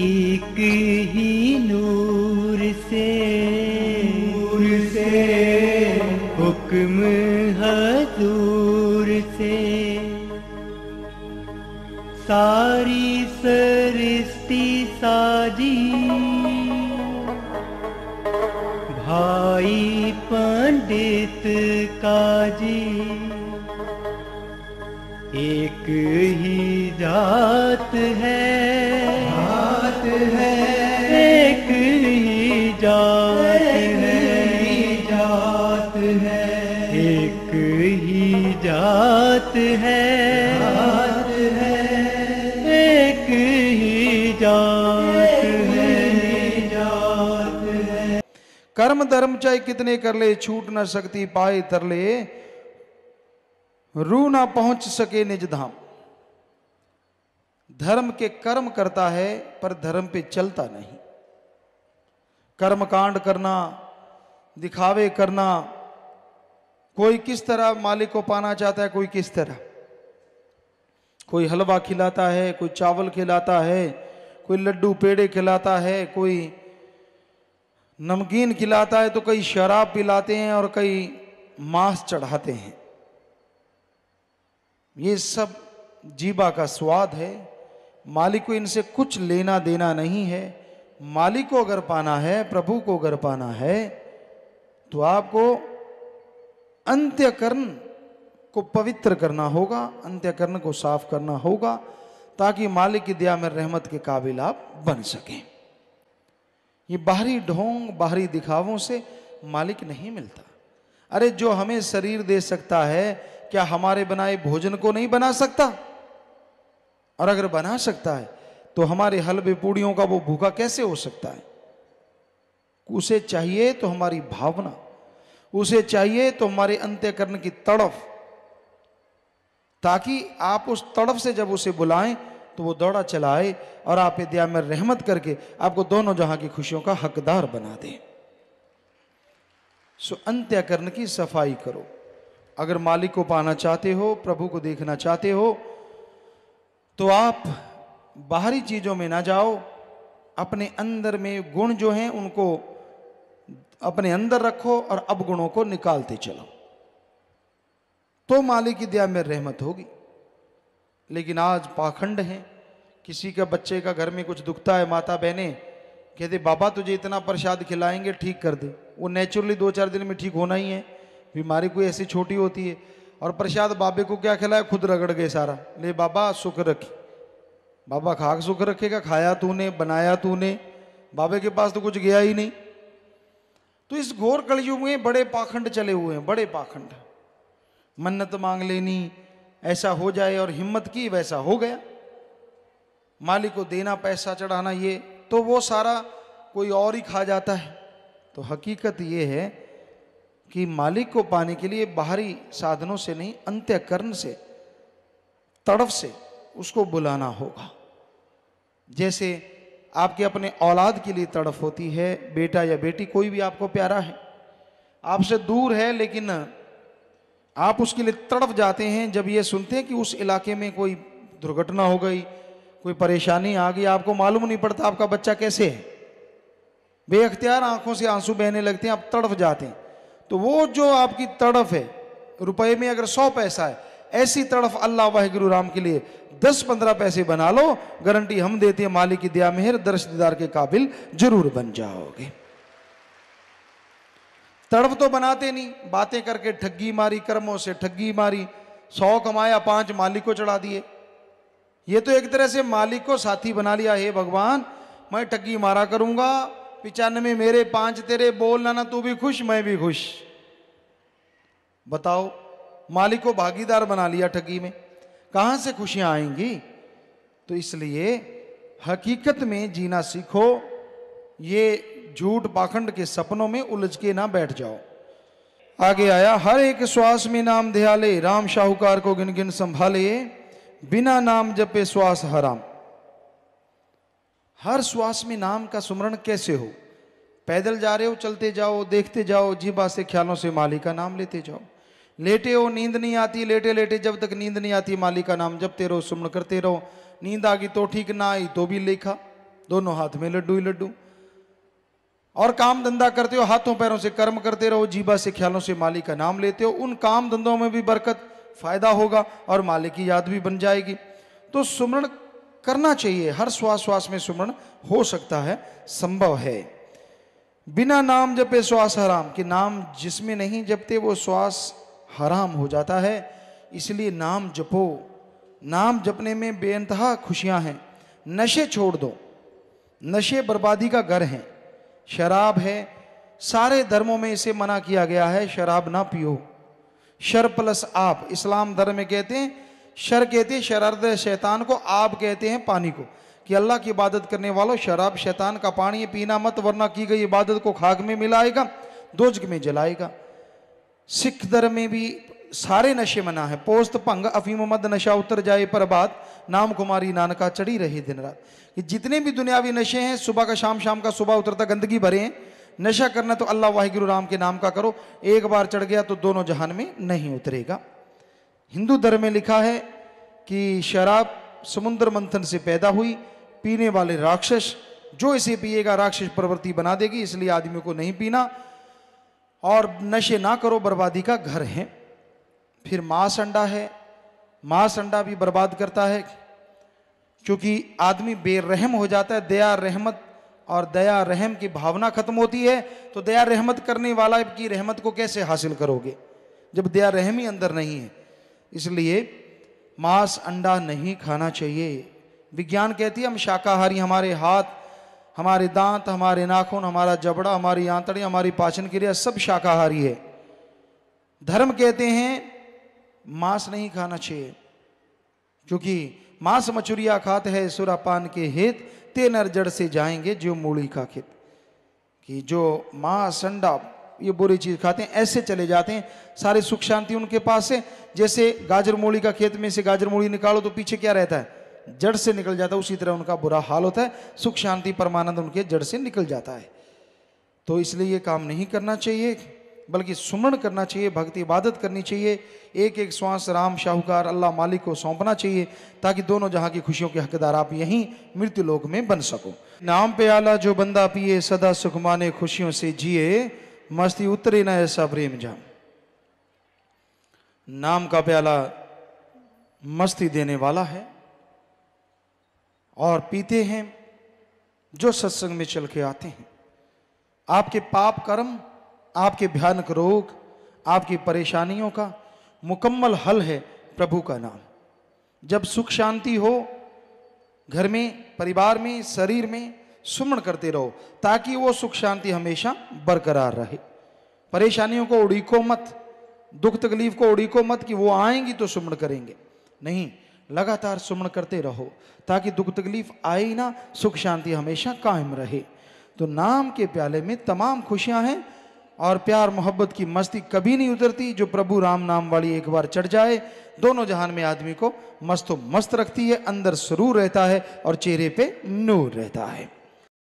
एक ही नूर से हुक्म हजूर से सारी सृष्टि साजी भाई पंडित काजी एक ही जात है एक ही जात है एक ही जात है एक ही जात है। कर्म धर्म चाहे कितने कर ले छूट न सकती पाए तरले रू ना पहुंच सके निज धाम। धर्म के कर्म करता है पर धर्म पे चलता नहीं। कर्म कांड करना, दिखावे करना, कोई किस तरह मालिक को पाना चाहता है, कोई किस तरह, कोई हलवा खिलाता है, कोई चावल खिलाता है, कोई लड्डू पेड़े खिलाता है, कोई नमकीन खिलाता है, तो कई शराब पिलाते हैं और कई मांस चढ़ाते हैं। ये सब जीवा का स्वाद है। मालिक को इनसे कुछ लेना देना नहीं है। मालिक को अगर पाना है, प्रभु को अगर पाना है, तो आपको अंत्यकरण को पवित्र करना होगा, अंत्यकरण को साफ करना होगा, ताकि मालिक की दया में रहमत के काबिल आप बन सकें। ये बाहरी ढोंग, बाहरी दिखावों से मालिक नहीं मिलता। अरे जो हमें शरीर दे सकता है, क्या हमारे बनाए भोजन को नहीं बना सकता? और अगर बना सकता है तो हमारे हलवे पूड़ियों का वो भूखा कैसे हो सकता है? उसे चाहिए तो हमारी भावना, उसे चाहिए तो हमारे अंत्यकरण की तड़फ, ताकि आप उस तड़फ से जब उसे बुलाएं तो वो दौड़ा चलाए और आप दया में रहमत करके आपको दोनों जहां की खुशियों का हकदार बना दे। सो अंत्यकरण की सफाई करो। अगर मालिक को पाना चाहते हो, प्रभु को देखना चाहते हो, तो आप बाहरी चीज़ों में ना जाओ। अपने अंदर में गुण जो हैं उनको अपने अंदर रखो और अवगुणों को निकालते चलो, तो मालिक की दया में रहमत होगी। लेकिन आज पाखंड हैं। किसी का बच्चे का घर में कुछ दुखता है, माता बहनें कहते बाबा तुझे इतना प्रसाद खिलाएंगे ठीक कर दे। वो नेचुरली 2-4 दिन में ठीक होना ही है। बीमारी कोई ऐसी छोटी होती है। और प्रसाद बाबे को क्या खिलाया, खुद रगड़ गए सारा। ले बाबा सुख रखी, बाबा खाक सुख रखेगा। खाया तूने, बनाया तूने, बाबे के पास तो कुछ गया ही नहीं। तो इस घोर कलयुग में बड़े पाखंड चले हुए हैं, बड़े पाखंड। मन्नत मांग लेनी, ऐसा हो जाए, और हिम्मत की वैसा हो गया। मालिक को देना, पैसा चढ़ाना, ये तो वो सारा कोई और ही खा जाता है। तो हकीकत ये है कि मालिक को पाने के लिए बाहरी साधनों से नहीं, अंत्यकरण से, तड़फ से उसको बुलाना होगा। जैसे आपके अपने औलाद के लिए तड़फ होती है, बेटा या बेटी कोई भी आपको प्यारा है, आपसे दूर है, लेकिन आप उसके लिए तड़फ जाते हैं। जब ये सुनते हैं कि उस इलाके में कोई दुर्घटना हो गई, कोई परेशानी आ गई, आपको मालूम नहीं पड़ता आपका बच्चा कैसे है, बेअख्तियार आंखों से आंसू बहने लगते हैं, आप तड़फ जाते हैं। तो वो जो आपकी तड़फ है, रुपए में अगर 100 पैसा है, ऐसी तड़फ अल्लाह वाहिगुरु राम के लिए 10-15 पैसे बना लो, गारंटी हम देते हैं मालिक की दया मेहर दर्श दीदार के काबिल जरूर बन जाओगे। तड़फ तो बनाते नहीं, बातें करके ठगी मारी, कर्मों से ठगी मारी, 100 कमाया 5 मालिक को चढ़ा दिए। ये तो एक तरह से मालिक को साथी बना लिया। हे भगवान, मैं ठगी मारा करूंगा, 95 मेरे 5 तेरे, बोलना ना तू भी खुश मैं भी खुश। बताओ, मालिक को भागीदार बना लिया ठगी में, कहाँ से खुशियाँ आएंगी? तो इसलिए हकीकत में जीना सीखो। ये झूठ पाखंड के सपनों में उलझ के ना बैठ जाओ। आगे आया, हर एक श्वास में नाम ध्याले, राम शाहूकार को गिन गिन संभाले, बिना नाम जपे श्वास हराम। हर श्वास में नाम का सुमरण कैसे हो? पैदल जा रहे हो, चलते जाओ, देखते जाओ, जीभा से, ख्यालों से मालिक का नाम लेते जाओ। लेटे हो, नींद नहीं आती, लेटे लेटे जब तक नींद नहीं आती मालिक का नाम जपते रहो, सुमरण करते रहो। नींद आ गई तो ठीक, ना आई तो भी लेखा। दोनों हाथ में लड्डू ही लड्डू, और काम धंधा करते हो, हाथों पैरों से कर्म करते रहो, जीभा से ख्यालों से मालिक का नाम लेते हो, उन काम धंधों में भी बरकत, फायदा होगा और मालिक की याद भी बन जाएगी। तो सुमरण करना चाहिए, हर श्वास श्वास में सुमरण हो सकता है, संभव है। बिना नाम जपे श्वास हराम, कि नाम जिसमें नहीं जपते वो श्वास हराम हो जाता है, इसलिए नाम जपो। नाम जपने में बेअंतहा खुशियां हैं। नशे छोड़ दो, नशे बर्बादी का घर हैं, शराब है, सारे धर्मों में इसे मना किया गया है, शराब ना पियो। शर प्लस आप, इस्लाम धर्म में कहते हैं, शर कहते हैं शरारत शैतान को, आप कहते हैं पानी को, कि अल्लाह की इबादत करने वालों शराब शैतान का पानी पीना मत, वरना की गई इबादत को खाक में मिलाएगा, दोजक में जलाएगा। सिख धर्म में भी सारे नशे मना है, पोस्त भंग अफीम मद नशा उतर जाए पर बात, नाम कुमारी नानका चढ़ी रहे दिन रात। ये जितने भी दुनियावी नशे हैं, सुबह का शाम, शाम का सुबह उतरता गंदगी भरे हैं। नशा करना तो अल्लाह वाहिगुरु राम के नाम का करो, एक बार चढ़ गया तो दोनों जहान में नहीं उतरेगा। हिंदू धर्म में लिखा है कि शराब समुद्र मंथन से पैदा हुई, पीने वाले राक्षस, जो इसे पिएगा राक्षस प्रवृत्ति बना देगी, इसलिए आदमी को नहीं पीना। और नशे ना करो, बर्बादी का घर है। फिर मांस अंडा है, मांस अंडा भी बर्बाद करता है, क्योंकि आदमी बेरहम हो जाता है, दया रहमत और दया रहम की भावना खत्म होती है। तो दया रहमत करने वाला की रहमत को कैसे हासिल करोगे जब दया रहम ही अंदर नहीं है? इसलिए मांस अंडा नहीं खाना चाहिए। विज्ञान कहती है हम शाकाहारी, हमारे हाथ, हमारे दांत, हमारे नाखून, हमारा जबड़ा, हमारी आंतड़ी, हमारी पाचन क्रिया सब शाकाहारी है। धर्म कहते हैं मांस नहीं खाना चाहिए, क्योंकि मांस मचुरिया खात है सुरापान के हित, ते नर जड़ से जाएंगे जो मूली का खेत। कि जो मांस अंडा ये बुरी चीज खाते हैं, ऐसे चले जाते हैं, सारे सुख शांति उनके पास है। जैसे गाजर मूली का खेत में से गाजर मूली निकालो तो पीछे क्या रहता है? जड़ से निकल जाता है। उसी तरह उनका बुरा हाल होता है, सुख शांति परमानंद उनके जड़ से निकल जाता है। तो इसलिए ये काम नहीं करना चाहिए, बल्कि सुमरण करना चाहिए, भक्ति इबादत करनी चाहिए। एक एक श्वास राम शाहूकार अल्लाह मालिक को सौंपना चाहिए, ताकि दोनों जहाँ की खुशियों के हकदार आप यहीं मृत्यु लोक में बन सको। नाम प्याला जो बंदा पिए, सदा सुख माने खुशियों से जिए, मस्ती उतरे न ऐसा प्रेम जाम। नाम का प्याला मस्ती देने वाला है, और पीते हैं जो सत्संग में चल के आते हैं। आपके पाप कर्म, आपके भयानक रोग, आपकी परेशानियों का मुकम्मल हल है प्रभु का नाम। जब सुख शांति हो घर में, परिवार में, शरीर में, सुमरण करते रहो, ताकि वो सुख शांति हमेशा बरकरार रहे। परेशानियों को उड़ीको मत, दुख तकलीफ को उड़ीको मत कि वो आएंगी तो सुमरण करेंगे, नहीं, लगातार सुमरण करते रहो, ताकि दुख तकलीफ आए ही ना, सुख शांति हमेशा कायम रहे। तो नाम के प्याले में तमाम खुशियां हैं, और प्यार मोहब्बत की मस्ती कभी नहीं उतरती। जो प्रभु राम नाम वाली एक बार चढ़ जाए, दोनों जहान में आदमी को मस्तो मस्त रखती है, अंदर सुरूर रहता है और चेहरे पे नूर रहता है।